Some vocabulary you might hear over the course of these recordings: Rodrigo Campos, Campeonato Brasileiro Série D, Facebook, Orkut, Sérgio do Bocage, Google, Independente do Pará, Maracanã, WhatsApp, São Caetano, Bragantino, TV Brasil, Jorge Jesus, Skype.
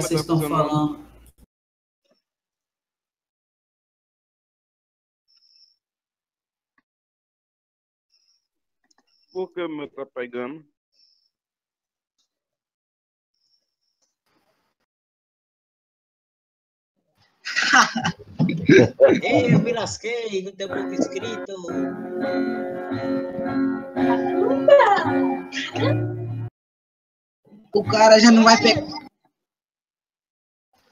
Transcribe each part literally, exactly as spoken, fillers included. vocês estão falando. Por que me está pegando? Eu me lasquei, não tem pouco inscrito. O cara já não vai pegar.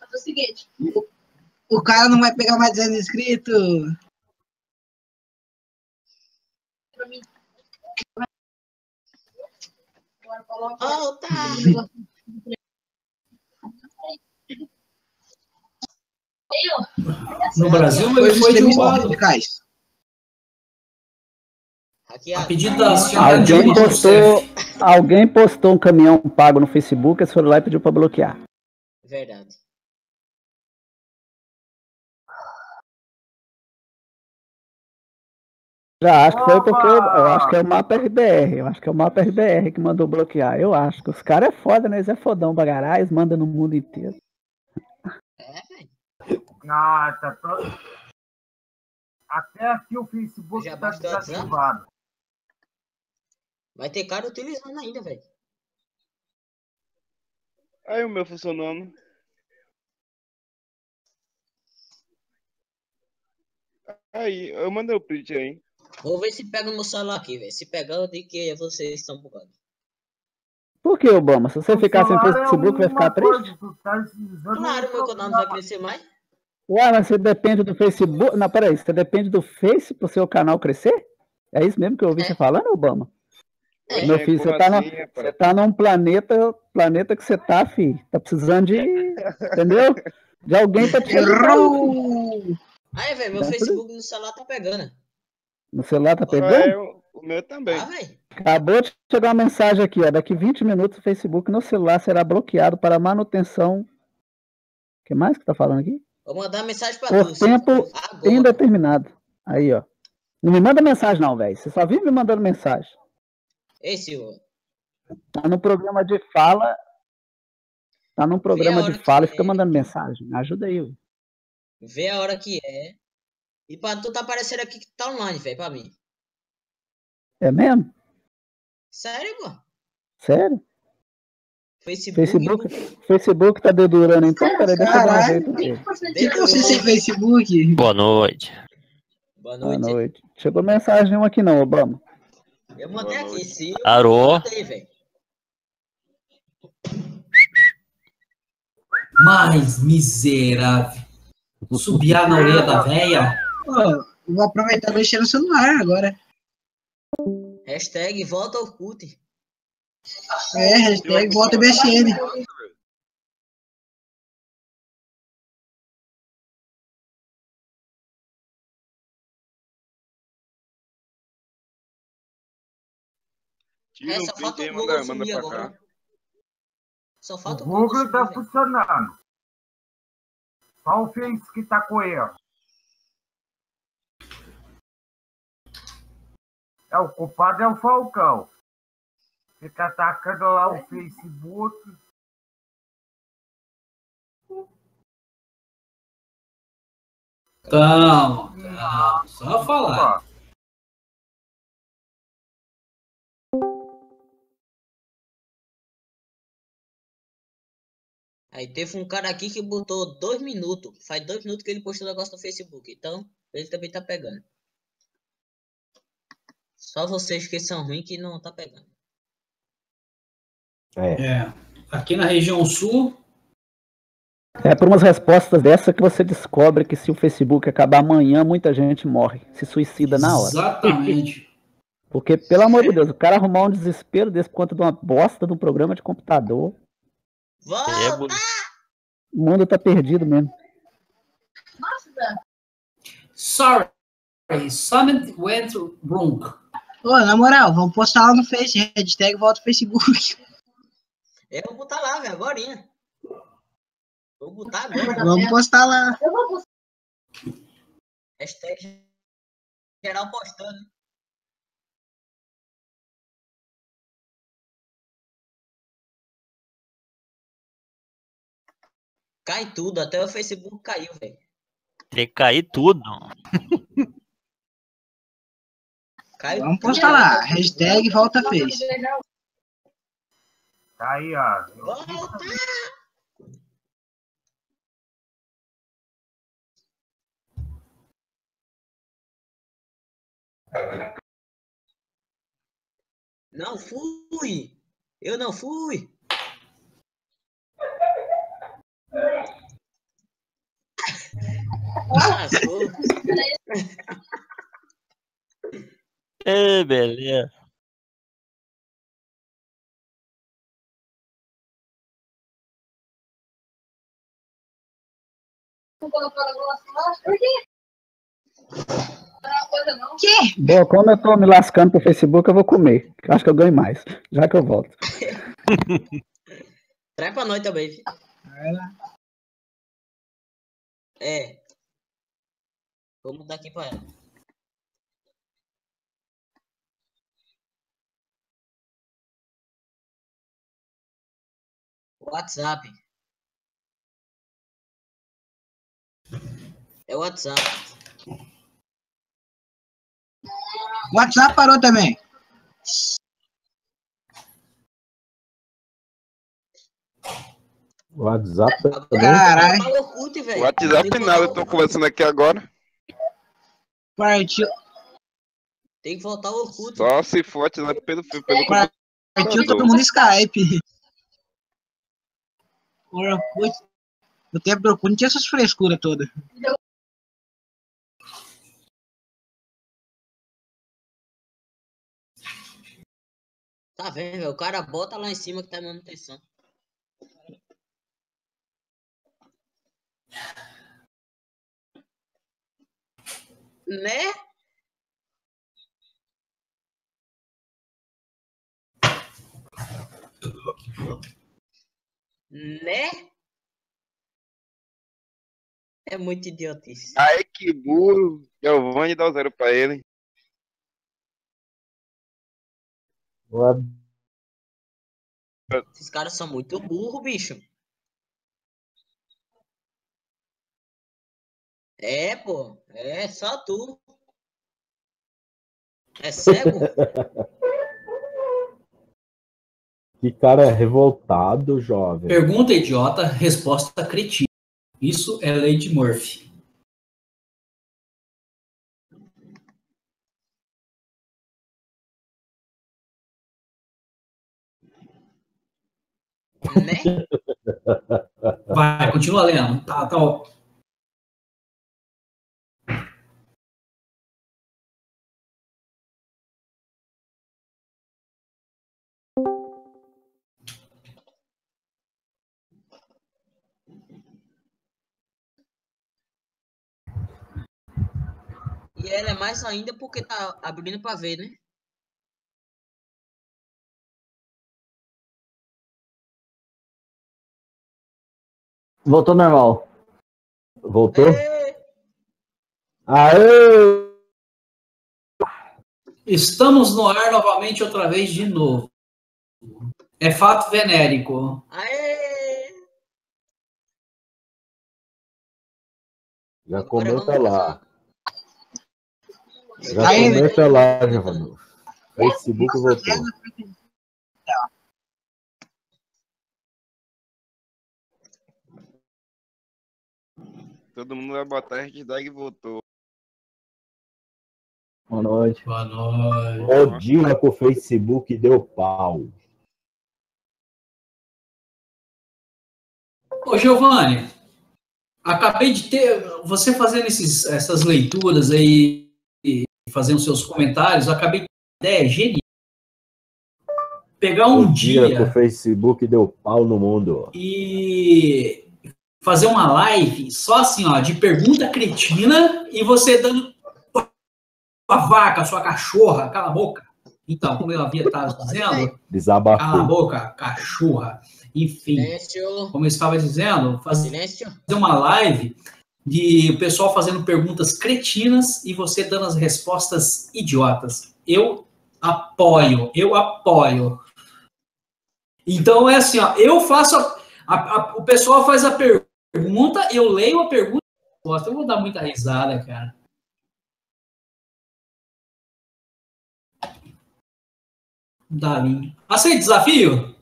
É o seguinte. O cara não vai pegar mais dez inscritos. Oh, tá. No Brasil, ele foi derrubado. A pedido da senhora alguém postou, alguém postou um caminhão pago no Facebook, eles foram lá e pediu para bloquear. Verdade. Já acho que foi porque eu, eu acho que é o mapa R B R, eu acho que é o mapa R B R que mandou bloquear, eu acho que os caras é foda, né? Eles é fodão pra caralho, eles mandam no mundo inteiro. Ah, tá todo... Até aqui o Facebook já tá desativado. Vai ter cara utilizando ainda, velho. Aí o meu funcionando. Aí, eu mandei o print aí. Vou ver se pega no celular aqui, velho. Se pegar, eu digo que vocês estão bugados. Por que, Obama? Se você o ficar sem Facebook, é vai ficar triste? Tá claro, meu canal não vai crescer mais. Ué, mas você depende do Facebook... Não, peraí. Você depende do Face pro seu canal crescer? É isso mesmo que eu ouvi é. você falando, Obama? É. Meu filho, você tá, na... você tá num planeta... Planeta que você tá, filho. Tá precisando de... Entendeu? De alguém tá te... Aí, velho, meu tá Facebook tudo? No celular tá pegando. No celular tá pegando? É, eu, o meu também. Ah, acabou de chegar uma mensagem aqui, ó. Daqui vinte minutos o Facebook no celular será bloqueado para manutenção. O que mais que tá falando aqui? Vou mandar mensagem para você. Por tempo indeterminado. Aí, ó. Não me manda mensagem não, velho. Você só vive me mandando mensagem. Ei, Silvio. Tá no programa de fala. Tá num programa de fala e fica mandando mensagem. Me ajuda aí, velho. Vê a hora que é. E pra tu tá aparecendo aqui que tá online, velho, pra mim. É mesmo? Sério, pô? Sério? Facebook. Facebook, Facebook tá dedurando, então, peraí, deixa eu dar um jeito. Fica você sem Facebook. Boa noite. Boa noite. Boa noite. Chegou mensagem uma aqui não, Obama. Eu mandei aqui, sim. Arô. Mandei, velho. Mas miserável. Vou subir a na orelha da véia. Pô, vou aproveitar e mexer no celular agora. Hashtag volta ao Orkut. É, hashtag volta ao B S N. É, só falta o Google subir agora. Só falta o Google tá funcionando. Olha o Face que tá com erro. É, o culpado é o Falcão. Fica atacando lá o Facebook. Calma, calma. Só falar. Aí teve um cara aqui que botou dois minutos. Faz dois minutos que ele postou o negócio no Facebook. Então, ele também tá pegando. Só vocês que são ruins que não tá pegando. É. é. Aqui na região sul... É por umas respostas dessa que você descobre que se o Facebook acabar amanhã, muita gente morre. Se suicida na hora. Exatamente. Porque, pelo amor de Deus, o cara arrumar um desespero desse por conta de uma bosta de um programa de computador... Volta! O mundo tá perdido mesmo. Nossa. Sorry. Something went wrong. Ô, na moral, vamos postar lá no Face. Hashtag volta ao Facebook. Eu vou botar lá, velho, agorinha. Vou botar agora. Vamos né? postar lá. Eu vou postar. Hashtag geral postando. Cai tudo, até o Facebook caiu, velho. Tem que cair tudo. Caiu. Vamos postar lá, hashtag volta fez. Tá aí, ó. Volta! Não fui! Eu não fui! Passou! É, beleza! Não colocou a lascar? Por quê? Não é uma coisa, não. Que? Bom, como eu tô me lascando pro Facebook, eu vou comer. Acho que eu ganho mais, já que eu volto. Traz pra nós também, filho. É. Vou mudar aqui pra ela. WhatsApp. É o WhatsApp. O WhatsApp parou também. O WhatsApp. Caralho. O WhatsApp não, eu tô conversando aqui agora. Partiu. Tem que voltar o Orkut. Só se for WhatsApp pelo fio. Pelo partiu todo mundo Skype. O Orkut. No tempo do Orkut não tinha essas frescuras todas. Tá vendo, velho? O cara bota lá em cima que tá em manutenção. Né? Né? É muito idiotice. Ai, que burro. Giovanni dá o zero pra ele. Esses caras são muito burros, bicho. É, pô. É, só tu. É cego? Que cara revoltado, jovem. Pergunta idiota, resposta cretina. Isso é lei de Murphy. Né? Vai, continua lendo. Tá, tá. E ela é mais ainda porque tá abrindo pra ver, né? Voltou normal. Voltou? É. Aê! Estamos no ar novamente, outra vez, de novo. É fato venérico. Aê! Já comenta lá. Já comenta lá, Giovanni. Facebook voltou. Todo mundo vai botar hashtag voltou. Boa noite. Boa noite. O dia que o Facebook deu pau. Ô, Giovanni, acabei de ter... Você fazendo esses, essas leituras aí, fazendo seus comentários, acabei de ter uma ideia genial. Pegar um dia... O dia que o Facebook deu pau no mundo. E... fazer uma live só assim, ó, de pergunta cretina e você dando a vaca, sua cachorra, cala a boca. Então, como eu havia estado dizendo, desabafou. Cala a boca, cachorra. Enfim, silêncio. Como eu estava dizendo, fazer silêncio. Uma live de o pessoal fazendo perguntas cretinas e você dando as respostas idiotas. Eu apoio, eu apoio. Então, é assim, ó, eu faço... A, a, a, o pessoal faz a pergunta. pergunta, eu leio a pergunta e resposta. Eu vou dar muita risada, cara. Davi. Aceita o desafio?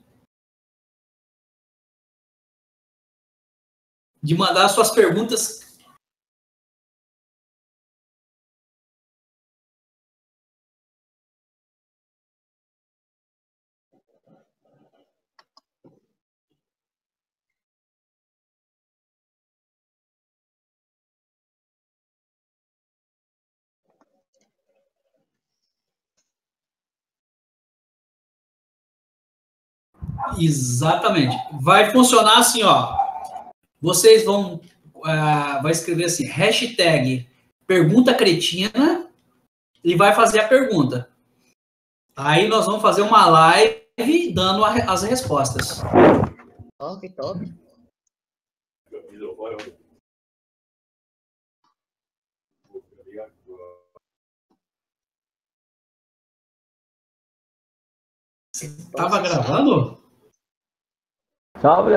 De mandar suas perguntas. Exatamente. Vai funcionar assim, ó. Vocês vão uh, vai escrever assim, hashtag pergunta cretina e vai fazer a pergunta. Aí nós vamos fazer uma live dando a, as respostas. Top, top. Você tava gravando? Salve,